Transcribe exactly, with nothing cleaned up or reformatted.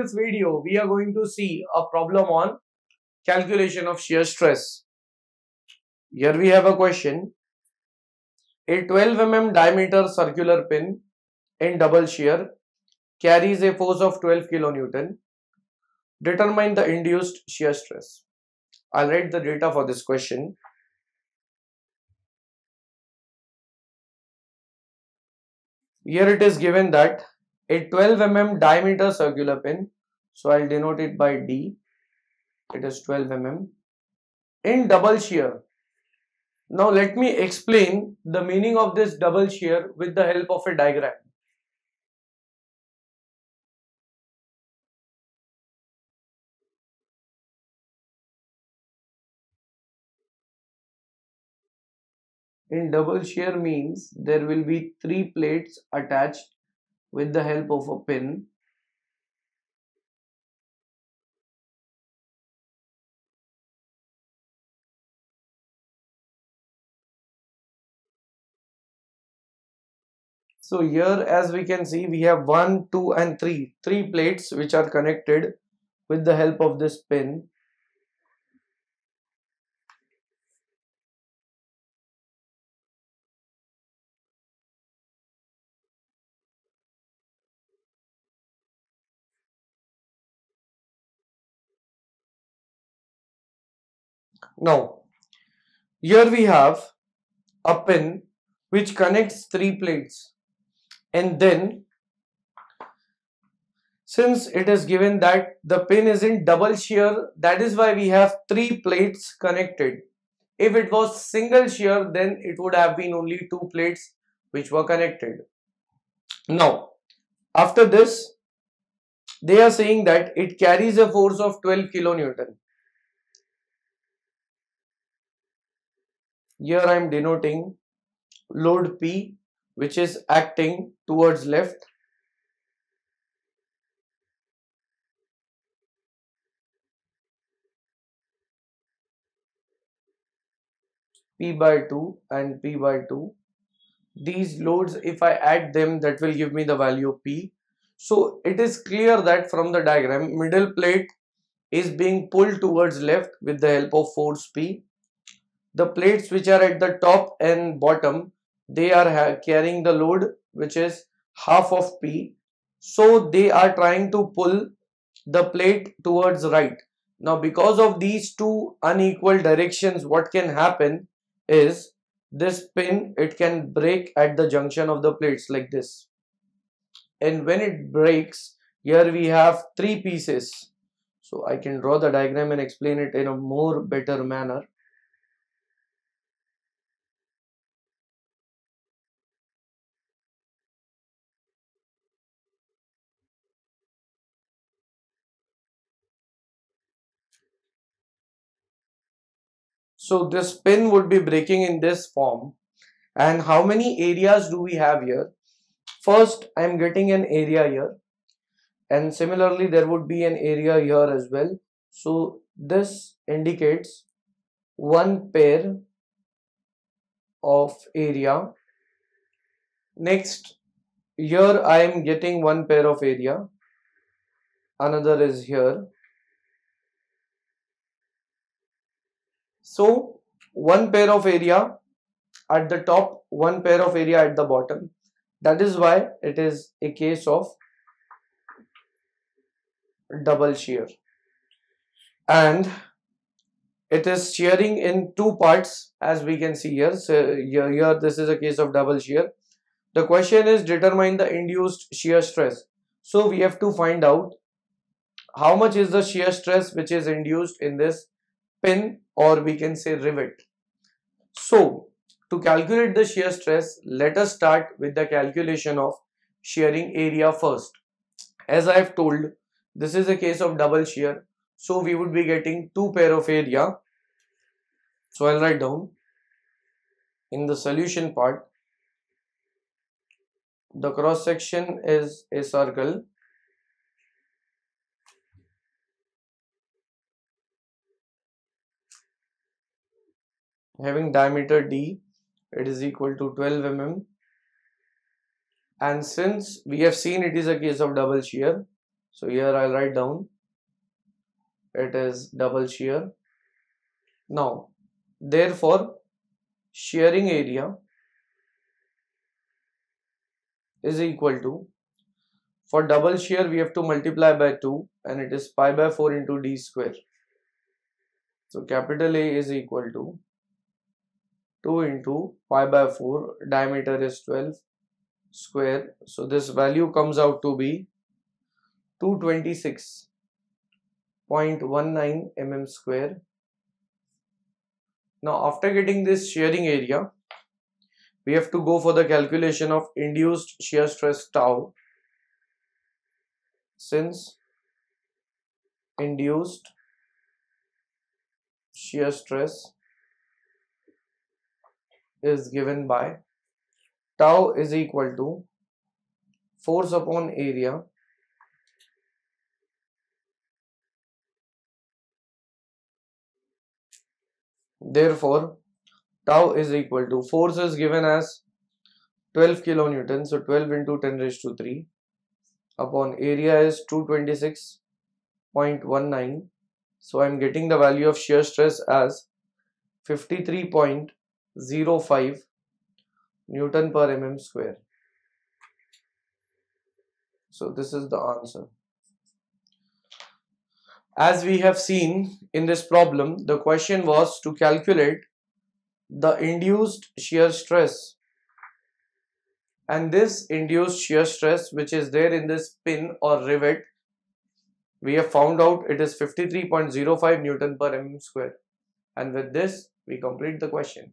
this video, we are going to see a problem on calculation of shear stress. Here we have a question. A twelve millimeter diameter circular pin in double shear carries a force of twelve kilonewton. Determine the induced shear stress. I'll write the data for this question. Here it is given that a twelve millimeter diameter circular pin, so I'll denote it by D, it is twelve millimeter, in double shear. Now let me explain the meaning of this double shear with the help of a diagram. In double shear means there will be three plates attached with the help of a pin. So here, as we can see, we have one, two and three. Three plates which are connected with the help of this pin. Now, here we have a pin which connects three plates, and then since it is given that the pin is in double shear, that is why we have three plates connected. If it was single shear, then it would have been only two plates which were connected. Now, after this, they are saying that it carries a force of twelve kilonewton. Here I am denoting load P, which is acting towards left. P by two and P by two. These loads, if I add them, that will give me the value P. So it is clear that from the diagram, middle plate is being pulled towards left with the help of force P. The plates which are at the top and bottom, they are carrying the load which is half of P. So they are trying to pull the plate towards right. Now because of these two unequal directions, what can happen is this pin, it can break at the junction of the plates like this. And when it breaks, here we have three pieces. So I can draw the diagram and explain it in a more better manner. So this pin would be breaking in this form. And how many areas do we have here? First, I am getting an area here. And similarly, there would be an area here as well. So this indicates one pair of area. Next, here I am getting one pair of area. Another is here. So one pair of area at the top, one pair of area at the bottom. That is why it is a case of double shear. And it is shearing in two parts, as we can see here. So here, here this is a case of double shear. The question is determine the induced shear stress. So we have to find out how much is the shear stress which is induced in this pin, or we can say rivet. So to calculate the shear stress, let us start with the calculation of shearing area first. As I have told, this is a case of double shear, so we would be getting two pair of area. So I'll write down in the solution part, the cross section is a circle. Having diameter D, it is equal to twelve millimeter, and since we have seen it is a case of double shear, So here I'll write down it is double shear. Now therefore shearing area is equal to, for double shear we have to multiply by two, and it is pi by four into d square. So capital A is equal to two into pi by four, diameter is twelve square. So this value comes out to be two hundred twenty-six point one nine mm square. Now after getting this shearing area, we have to go for the calculation of induced shear stress tau, since induced shear stress is given by tau is equal to force upon area . Therefore tau is equal to, force is given as twelve kilonewtons, so twelve into ten raised to three upon area is two hundred twenty-six point one nine, so I am getting the value of shear stress as fifty-three point zero five Newton per mm square. So this is the answer. As we have seen in this problem, the question was to calculate the induced shear stress, and this induced shear stress which is there in this pin or rivet, we have found out it is fifty-three point zero five Newton per mm square, and with this we complete the question.